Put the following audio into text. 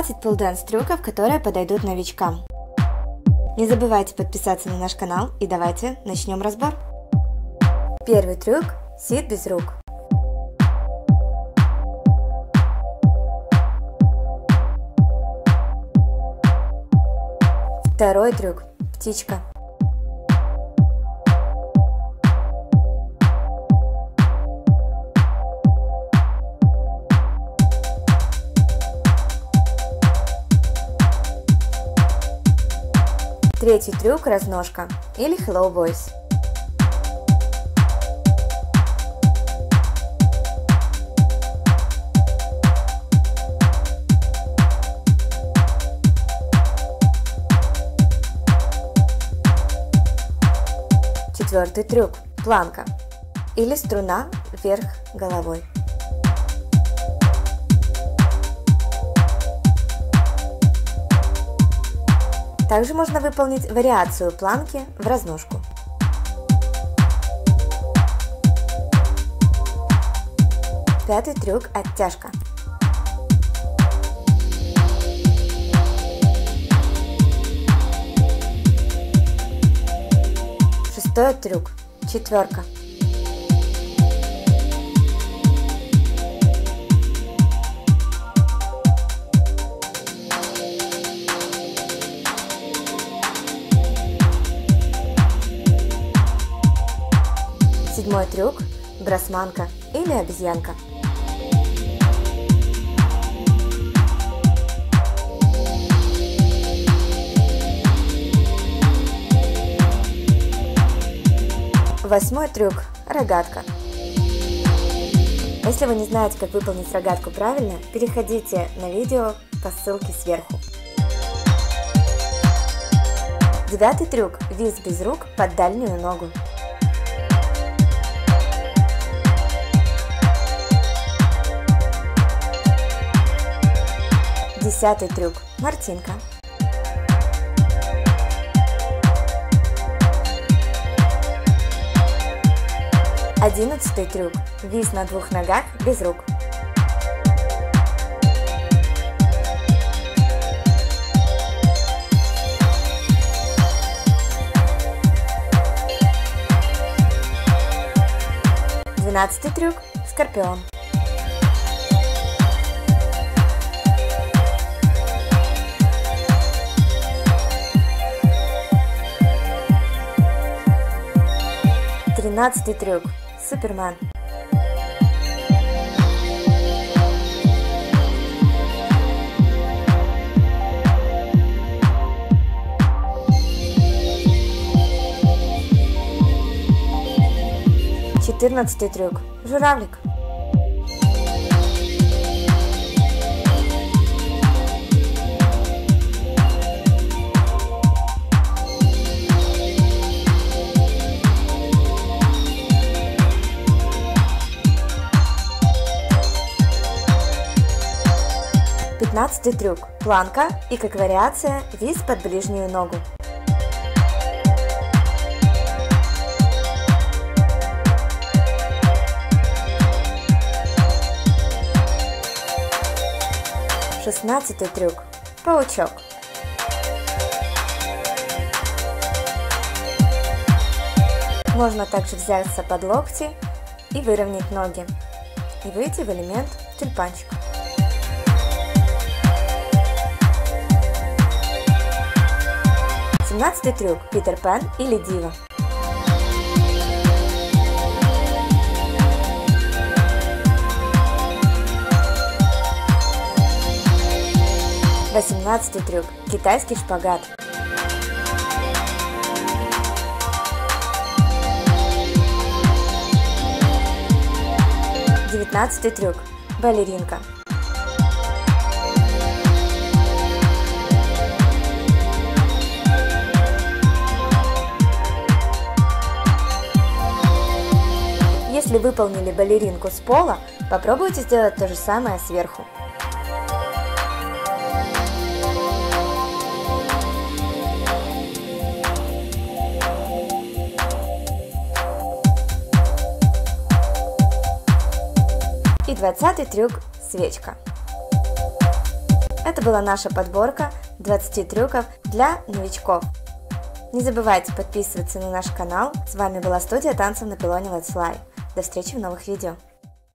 20 пулданс трюков, которые подойдут новичкам. Не забывайте подписаться на наш канал и давайте начнем разбор. Первый трюк – сид без рук. Второй трюк – птичка. Третий трюк – разножка или Hello Boys. Четвертый трюк – планка или струна вверх головой. Также можно выполнить вариацию планки в разножку. Пятый трюк – оттяжка. Шестой трюк – четверка. Седьмой трюк – брасманка или обезьянка. Восьмой трюк – рогатка. Если вы не знаете, как выполнить рогатку правильно, переходите на видео по ссылке сверху. Девятый трюк – вис без рук под дальнюю ногу. Десятый трюк – мартинка. Одиннадцатый трюк – вис на двух ногах без рук. Двенадцатый трюк – скорпион. 13-й трюк – Супермен. 14-й трюк – Журавлик. 15-й трюк – планка и, как вариация, вис под ближнюю ногу. 16-й трюк – паучок. можно также взяться под локти и выровнять ноги, и выйти в элемент тюльпанчик. 17-й трюк – Питер Пэн или Дива. 18-й трюк – китайский шпагат. 19-й трюк – балеринка. Если выполнили балеринку с пола, попробуйте сделать то же самое сверху. И 20-й трюк – свечка. Это была наша подборка 20 трюков для новичков. Не забывайте подписываться на наш канал. С вами была студия танцев на пилоне Let's Fly. До встречи в новых видео.